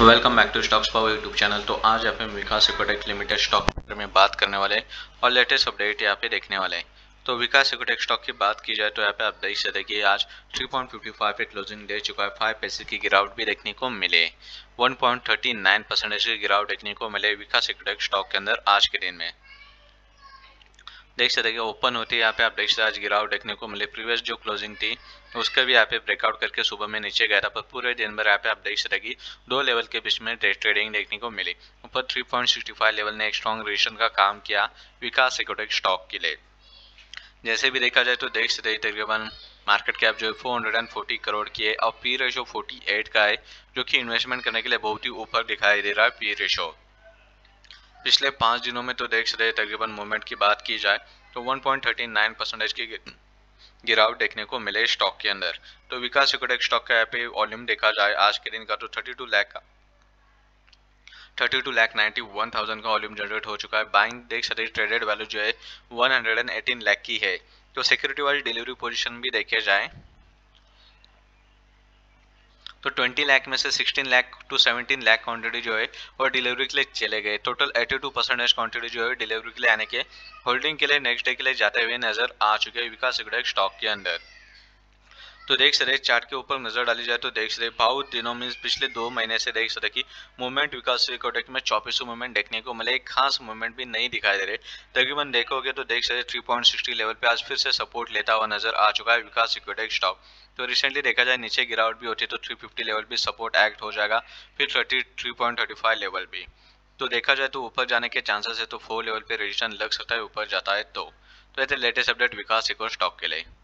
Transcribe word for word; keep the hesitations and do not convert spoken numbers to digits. Welcome back to stocks power YouTube channel. तो आज यहाँ पे विकास इकोटेक लिमिटेड स्टॉक में बात करने वाले हैं और लेटेस्ट अपडेट यहाँ पे देखने वाले हैं। तो विकास इकोटेक स्टॉक की बात की जाए तो यहाँ पे आप देख सकते हैं कि आज तीन पॉइंट पाँच पाँच पे क्लोजिंग दे चुका है। पाँच पैसे की गिरावट भी देखने को मिले, एक पॉइंट तीन नौ परसेंटेज की गिरावट देखने को मिले विकास इकोटेक स्टॉक के अंदर आज के दिन में। देख सकते हैं कि ओपन होती है यहाँ पे आप देख सकते हैं आज गिरावट देखने को मिले। प्रीवियस जो क्लोजिंग थी उसका भी यहाँ पे ब्रेकआउट करके सुबह में नीचे गया था, पर पूरे दिन भर यहाँ पे आप देख सकते हैं कि दो लेवल के बीच में डे ट्रेडिंग देखने को मिली। ऊपर तीन पॉइंट छह पाँच लेवल ने एक स्ट्रॉन्ग रिएक्शन का काम किया विकास इकोटेक स्टॉक के लिए। जैसे भी देखा जाए तो देख सकते हैं तकरीबन मार्केट कैप जो है चार सौ चालीस करोड़ की है और पी रेशो अड़तालीस का है, जो कि इन्वेस्टमेंट करने के लिए बहुत ही ऊपर दिखाई दे रहा है पी रेशो। पिछले पाँच दिनों में तो देख सकते हैं तकरीबन मूवमेंट की बात की जाए तो एक पॉइंट तीन नौ परसेंटेज की गिरावट देखने को मिले स्टॉक के अंदर। तो विकास इकोटेक स्टॉक का यहाँ पे वॉल्यूम देखा जाए आज के दिन का तो बत्तीस लाख का बत्तीस लाख इक्यानवे हज़ार का वॉल्यूम जनरेट हो चुका है। बाइंग देख सकते हैं ट्रेडेड वैल्यू जो है एक सौ अठारह लाख की है। तो सिक्योरिटी वाली डिलीवरी पोजिशन भी देखे जाए तो बीस लाख में से सोलह लाख टू सत्रह लाख क्वांटिटी जो है और डिलीवरी के लिए चले गए। टोटल बयासी परसेंटेज क्वांटिटी जो है डिलीवरी के लिए आने के होल्डिंग के लिए नेक्स्ट डे के लिए जाते हुए नजर आ चुके हैं विकास इकोटेक स्टॉक के अंदर। तो देख सकते चार्ट के ऊपर नजर डाली जाए तो देख सकते बहुत दिनों में पिछले दो महीने से देख सकते कि मूवमेंट विकास इकोटेक में चौबीस मूवमेंट देखने को मिले, एक खास मूवमेंट भी नहीं दिखाई दे रहे। तकरीबन देखोगे तो देख सकते तीन पॉइंट छह शून्य लेवल पे आज फिर से सपोर्ट लेता हुआ नजर आ चुका है विकास इकोटेक स्टॉक। तो रिसेंटली देखा जाए नीचे गिरावट भी होती है तो तीन सौ पचास लेवल भी सपोर्ट एक्ट हो जाएगा, फिर तैंतीस पॉइंट तीन पाँच लेवल भी। तो देखा जाए तो ऊपर जाने के चांसेस है तो फोर लेवल पे रेजिस्टेंस लग सकता है ऊपर जाता है तो। तो ये थे latest update Vikas Ecotech stock के लिए।